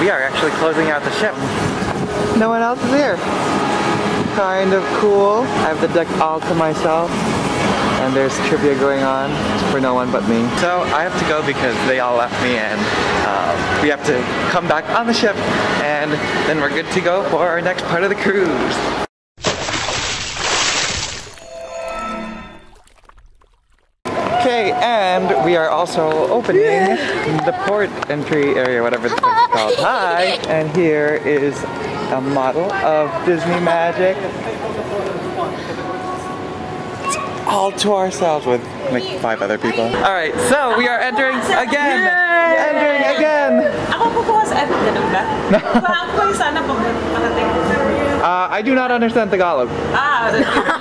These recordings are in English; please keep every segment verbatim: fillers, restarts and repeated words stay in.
We are actually closing out the ship. No one else is here. Kind of cool. I have the deck all to myself. And there's trivia going on for no one but me. So I have to go because they all left me, and uh, we have to come back on the ship, and then we're good to go for our next part of the cruise. Okay, and we are also opening the port entry area, whatever it's called. Hi! And here is a model of Disney Magic. All to ourselves with like five other people. Alright, so we are entering again! Yay! Entering again! uh, I do not understand Tagalog. Ah,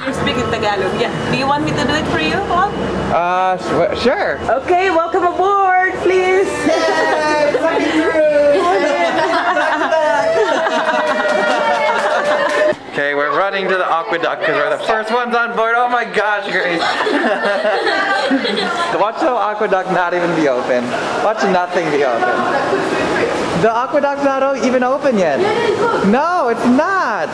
you're speaking Tagalog, yeah. Do you want me to do it for you, Paul? Uh, sure. Okay, welcome aboard, please! Yay! Coming through! Okay, we're running to the AquaDuck because we're the first ones on board. Oh my gosh, Grace. Watch the AquaDuck not even be open. Watch nothing be open. The AquaDuck's not even open yet. No, it's not.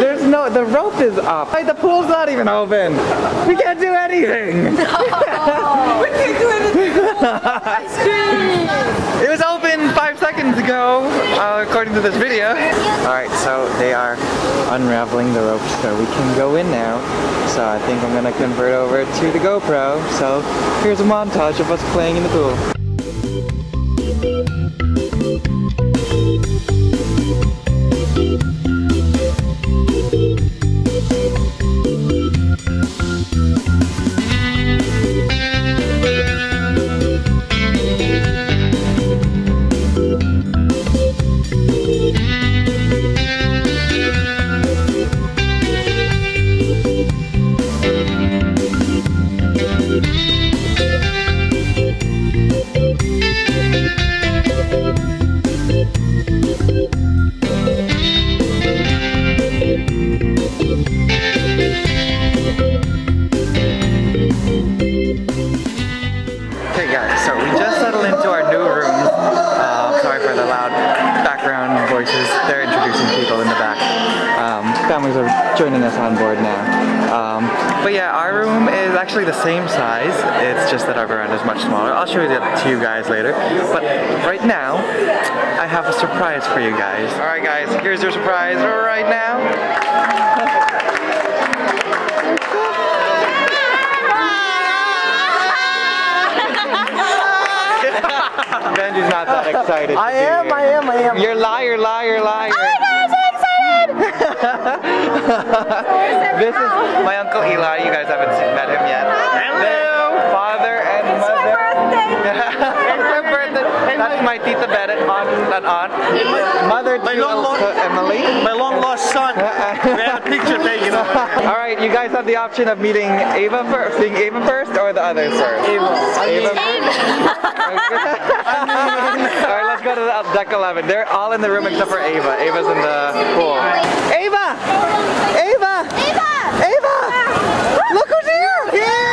There's no, the rope is up. Like, the pool's not even open. We can't do anything. No. We can't do anything. It was open five seconds ago, uh, according to this video. Alright, so they are unraveling the rope so we can go in now. So I think I'm gonna convert over to the GoPro. So here's a montage of us playing in the pool. Families are joining us on board now. Um, but yeah, our room is actually the same size, it's just that our veranda is much smaller. I'll show that to you guys later. But right now, I have a surprise for you guys. Alright guys, here's your surprise right now. Benji's not that excited. I am, you. I am, I am. You're liar, liar, liar. This is my Uncle Eli, you guys haven't met him yet. Hello! Father and it's mother. My birthday. It's my birthday! That's my Tita Bennett, aunt and aunt. My, mother my to long lost, Emily. My long lost son. We had a picture taken. Alright, you guys have the option of meeting Ava first, seeing Ava first or the others first? Ava. Ava first. Alright, let's go to the deck eleven. They're all in the room except for Ava. Ava's in the pool. Ava! Ava! Ava! Ava! Look who's here! Here!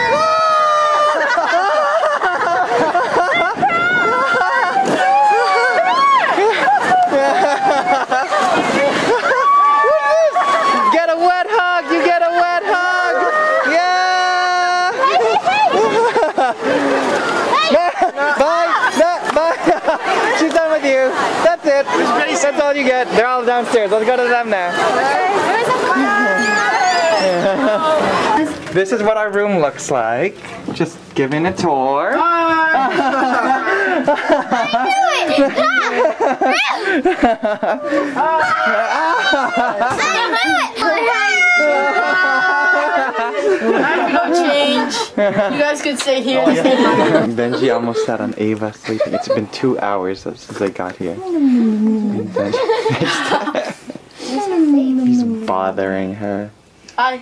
Get a wet hug! You get a wet hug! Yeah! Bye! Bye! She's done with you. That's it. That's all you get. They're all downstairs. Let's go to them now. This is what our room looks like. Just giving a tour. I'm gonna change. You guys could stay here. Benji almost sat on Ava sleeping. It's been two hours since I got here. He's bothering her. I.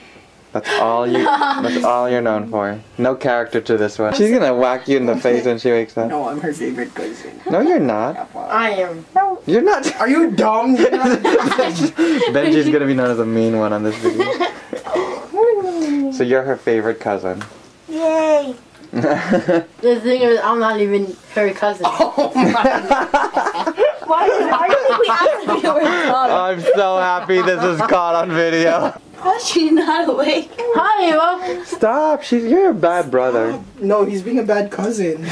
That's all you. That's all you're known for. No character to this one. She's gonna whack you in the face when she wakes up. No, I'm her favorite cousin. No, you're not. I am. No, you're not. Are you dumb? Benji's gonna be known as a mean one on this video. So you're her favorite cousin. Yay! The thing is, I'm not even her cousin. Oh my God. Why, why do you think we asked if you were drunk? I'm so happy this is caught on video. How is she not awake? Hi, Eva. Stop. She's, you're a bad Stop. brother. No, he's being a bad cousin.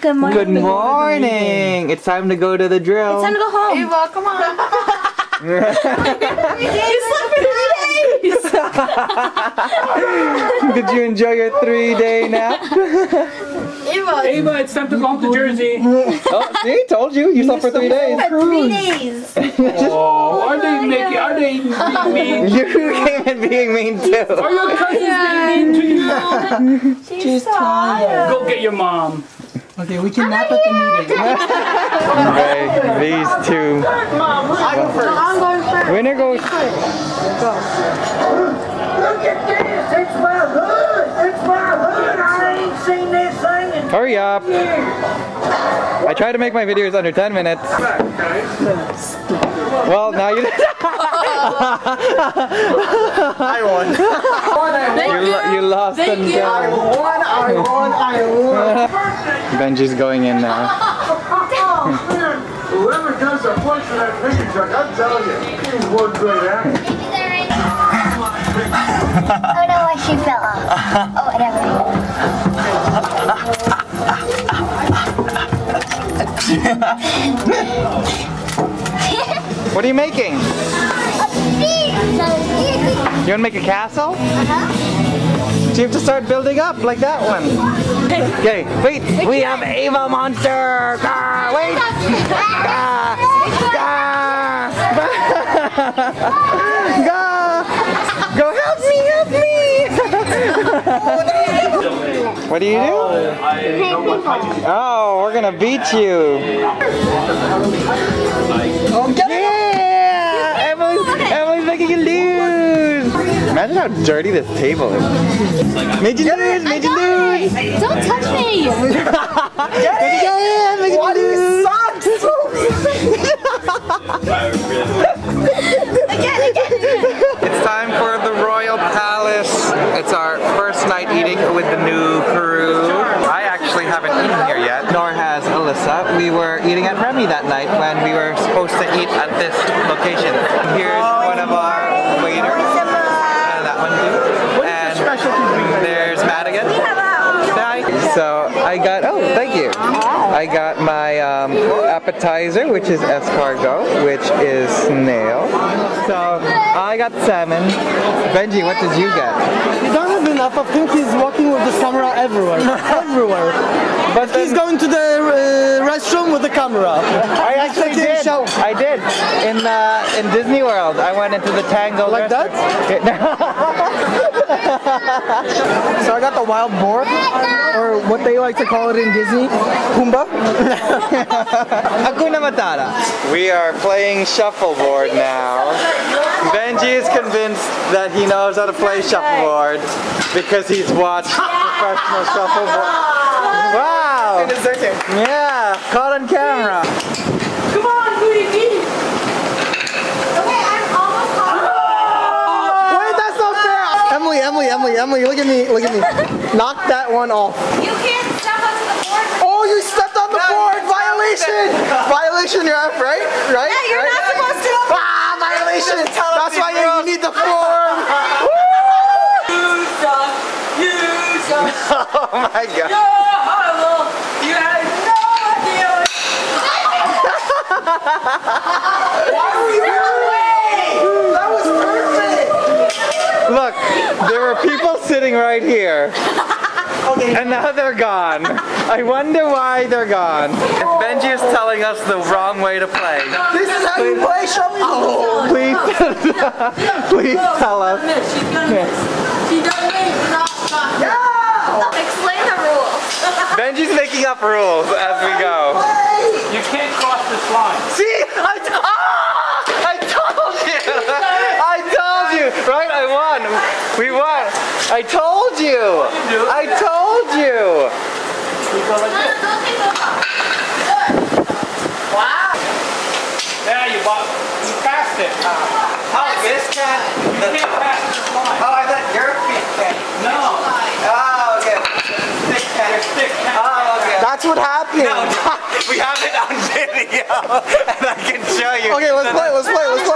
Good morning. Good morning. It's time to go to the drill. It's time to go home. Eva, come on. You slept for three days. Did you enjoy your three-day nap? Eva, Eva, it's time to go home to Jersey. Oh, see, told you. You slept for three days. Three days. Oh, are they making? Are they being mean? You came in being mean too. Are your cousins being mean to you? She's, She's tired. Go get your mom. Okay, we can nap at the meeting. Okay, these two. Mom, we're I go first. No, I'm going first. Winner goes first. Go. Look at this. It's my hood. It's my hood. I ain't seen this thing in Hurry up. Years. I try to make my videos under ten minutes. Well, now you... I won. You, you lost Thank and you. I won, I won, I won. Benji's going in now. Whoever does a push for that picking truck, I'm telling you, he's one great actor. Oh no, I should fell off. Oh, whatever. What are you making? You want to make a castle? Uh-huh. So you have to start building up like that one. Okay, wait, we have Eva Monster! Gah, wait! Gah, gah, gah. Go help me, help me! What do you do? Oh, we're gonna beat you. Oh, get it! Imagine how dirty this table is. Made you lose! Made you lose! Don't touch me! Get it! Get it! Made you lose! Again! Again! It's time for the Royal Palace. It's our first night eating with the new crew. I actually haven't eaten here yet, nor has Alyssa. We were eating at Remy that night when we were supposed to eat at this location. Here's one of our waiters. And there's Madigan. So I got, oh, thank you. I got my um, appetizer, which is escargot, which is snail. So I got salmon. Benji, what did you get? You don't have enough. I think he's walking with the camera everywhere. Everywhere. But then, he's going to the uh, restroom with the camera. I actually did. Show. I did. In uh, in Disney World, I went into the Tangled like restroom. That. So I got the wild boar, or what they like to call it in Disney, Pumbaa. Hakuna Matata. We are playing shuffleboard now. Benji is convinced that he knows how to play shuffleboard because he's watched professional shuffleboard. Wow! Yeah, caught on camera. Come on, who do you need? Okay, I'm almost caught. Oh! Wait, that's not fair. Oh. Emily, Emily, Emily, Emily, look at me, look at me. Knock that one off. You can't step onto the board. Oh, you stepped on the no, board! Violation! Violation, you're up, right? Right? Yeah, you're right? not supposed to. Ah, violation! That's why you up. need the form. You suck. You suck. Oh my God. No. Why were you away? That was perfect! Look, there were people sitting right here. Okay. And now they're gone. I wonder why they're gone. If Benji is telling us the wrong way to play. This is how you play shuffleboard. Please, please tell us. She's gonna miss. She doesn't miss. No! Explain the rules. Benji's making up rules as we go. You can't cross this line. See, I, t oh, I told you. I told you. Right, I won. We won. I told you. I told you. Wow. Yeah, you bought. You passed it. How is this cat? You can't pass this line. Oh, I thought your feet can. No. Oh, okay. Stick cat. Stick cat. Oh, okay. That's what happened. No, we have it on video, and I can show you. Okay, let's play, let's play, let's play.